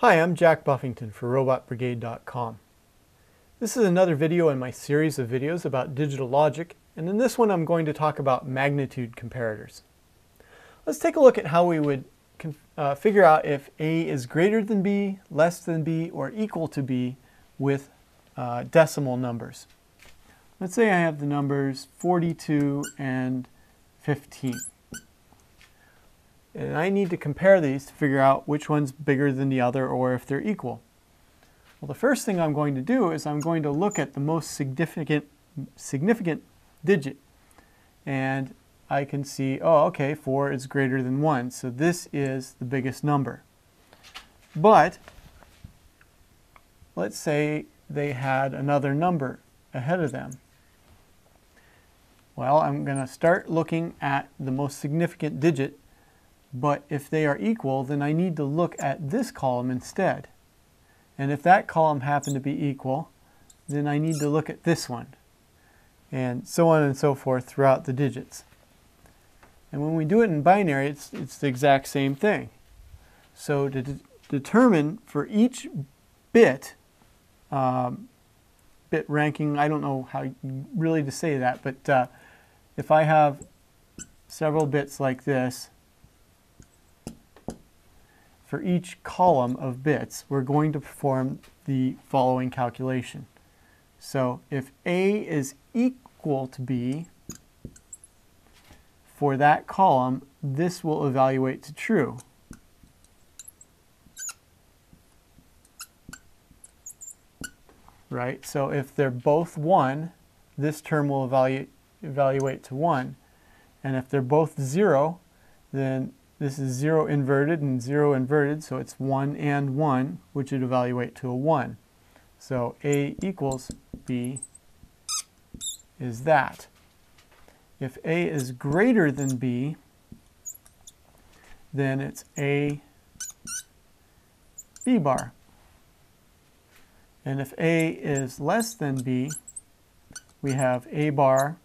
Hi, I'm Jack Buffington for RobotBrigade.com. This is another video in my series of videos about digital logic, and in this one I'm going to talk about magnitude comparators. Let's take a look at how we would figure out if A is greater than B, less than B, or equal to B with decimal numbers. Let's say I have the numbers 42 and 15. And I need to compare these to figure out which one's bigger than the other or if they're equal. Well, the first thing I'm going to do is I'm going to look at the most significant digit. And I can see, oh, okay, 4 is greater than 1. So this is the biggest number. But let's say they had another number ahead of them. Well, I'm going to start looking at the most significant digit. But if they are equal, then I need to look at this column instead. And if that column happened to be equal, then I need to look at this one. And so on and so forth throughout the digits. And when we do it in binary, it's the exact same thing. So to determine for each bit, bit ranking, I don't know how really to say that, but if I have several bits like this, for each column of bits, we're going to perform the following calculation. So if A is equal to B for that column, this will evaluate to true. Right? So if they're both 1, this term will evaluate to 1. And if they're both 0, then this is 0 inverted and 0 inverted, so it's 1 and 1, which would evaluate to a 1. So A equals B is that. If A is greater than B, then it's A B bar. And if A is less than B, we have A bar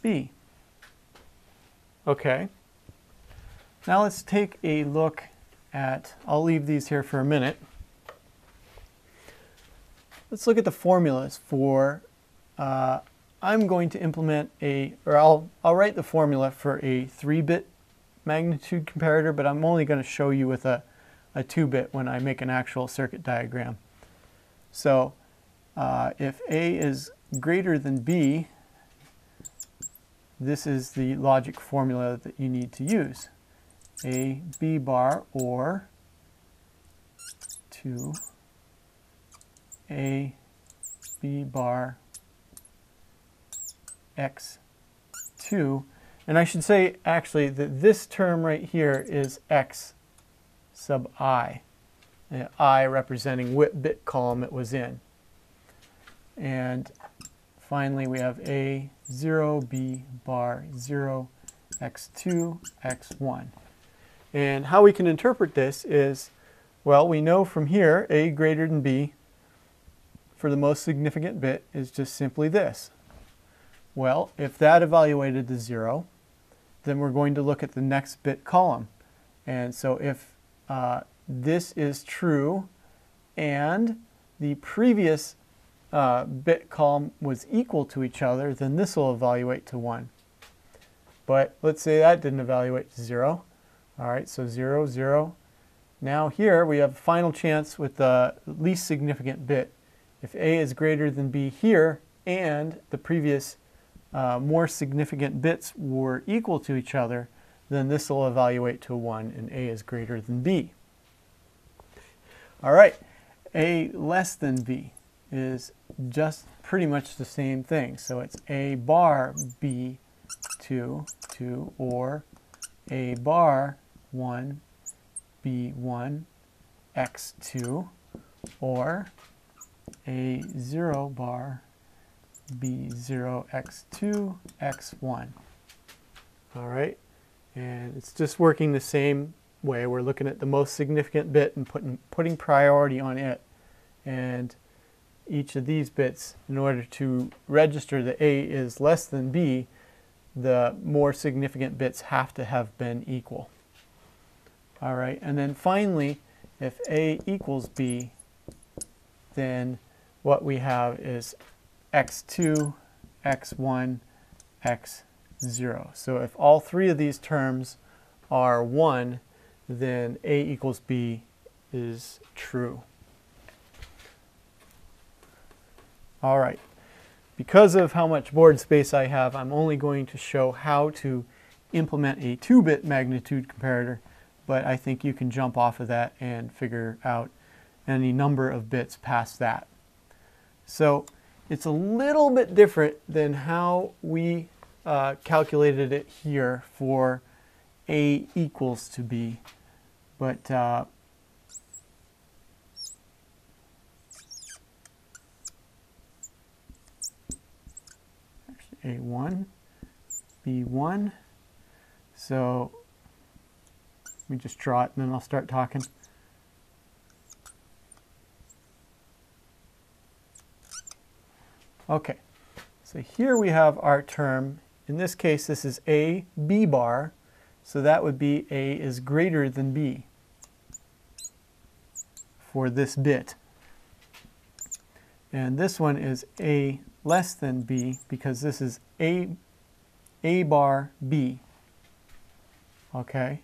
B. Okay. Now let's take a look at, I'll leave these here for a minute. Let's look at the formulas for, I'm going to implement I'll write the formula for a 3-bit magnitude comparator, but I'm only going to show you with a 2-bit when I make an actual circuit diagram. So if A is greater than B, this is the logic formula that you need to use. A B bar or 2 A B bar X 2, and I should say actually that this term right here is X sub I, and I representing what bit column it was in. And finally we have A 0 B bar 0 X 2 X 1. And how we can interpret this is, well, we know from here A greater than B for the most significant bit is just simply this. Well, if that evaluated to 0, then we're going to look at the next bit column. And so if this is true and the previous bit column was equal to each other, then this will evaluate to 1. But let's say that didn't evaluate to 0. All right, so 0, 0. Now here we have a final chance with the least significant bit. If A is greater than B here and the previous more significant bits were equal to each other, then this will evaluate to 1 and A is greater than B. All right, A less than B is just pretty much the same thing. So it's A bar B 2, 2, or A bar 1 B1 X2 or A 0 bar B0 X2 X1. All right, and it's just working the same way. We're looking at the most significant bit and putting priority on it, and each of these bits, in order to register that A is less than B, the more significant bits have to have been equal. All right, and then finally, If A equals B, then what we have is x2, x1, x0. So if all three of these terms are 1, then A equals B is true. All right. Because of how much board space I have, I'm only going to show how to implement a 2-bit magnitude comparator, but I think you can jump off of that and figure out any number of bits past that. So it's a little bit different than how we calculated it here for A equals to B, but A1, B1. So let me just draw it and then I'll start talking. Okay, so here we have our term. In this case, this is A, B bar. So that would be A is greater than B for this bit. And this one is A less than B because this is A bar B. Okay.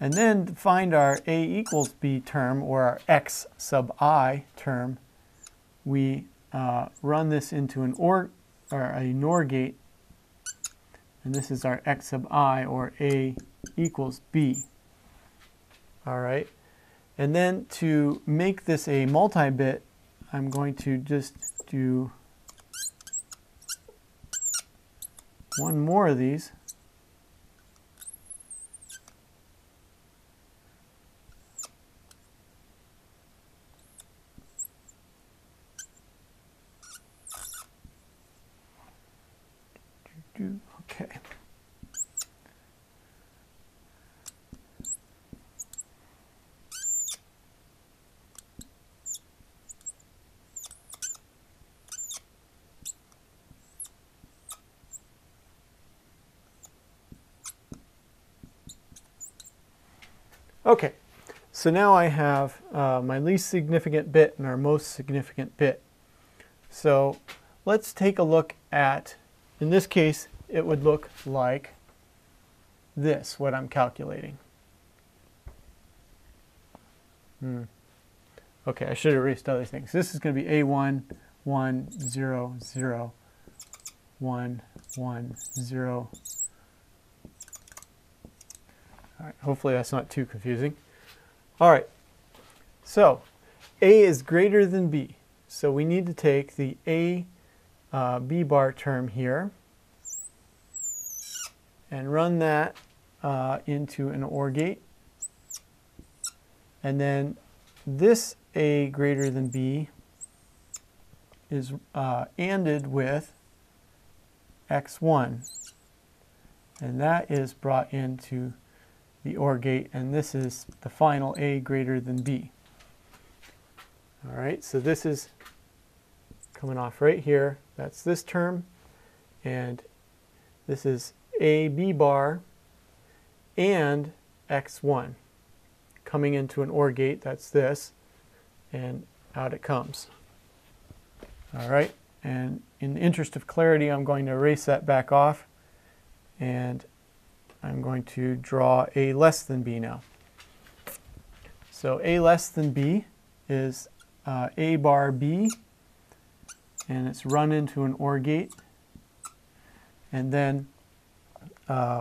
And then find our A equals B term, or our X sub I term. We run this into an OR, or a NOR gate. And this is our X sub I, or A equals B. All right. And then to make this a multi-bit, I'm going to just do one more of these. Okay. Okay, so now I have my least significant bit and our most significant bit. So let's take a look at, in this case, it would look like this, what I'm calculating. Okay, I should have erased other things. This is going to be A1, 1, 0, 0, 1, 1, 0. All right, hopefully that's not too confusing. All right, so A is greater than B. So we need to take the A B bar term here and run that into an OR gate. And then this A greater than B is ANDed with X1. And that is brought into the OR gate, and this is the final A greater than B. All right, so this is coming off right here. That's this term, and this is A B bar and X1 coming into an OR gate. That's this, and out it comes. All right, and in the interest of clarity, I'm going to erase that back off, and I'm going to draw A less than B now. So A less than B is A bar B, and it's run into an OR gate. And then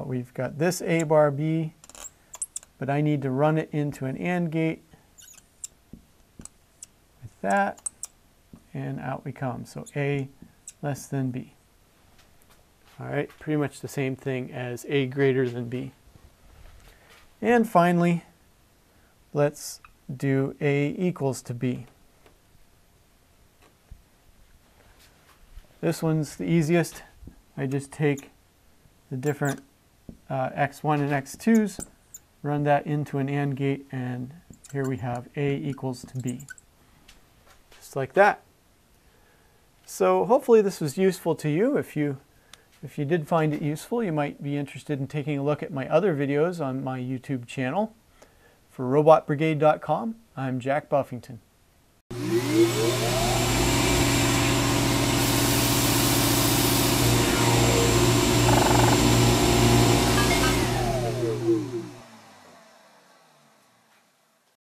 we've got this A bar B, but I need to run it into an AND gate with that, and out we come. So A less than B. All right, pretty much the same thing as A greater than B. And finally, let's do A equals to B. This one's the easiest. I just take the different x1 and x2s, run that into an AND gate, and here we have A equals to B. Just like that. So hopefully this was useful to you. If you did find it useful, you might be interested in taking a look at my other videos on my YouTube channel. For RobotBrigade.com, I'm Jack Buffington.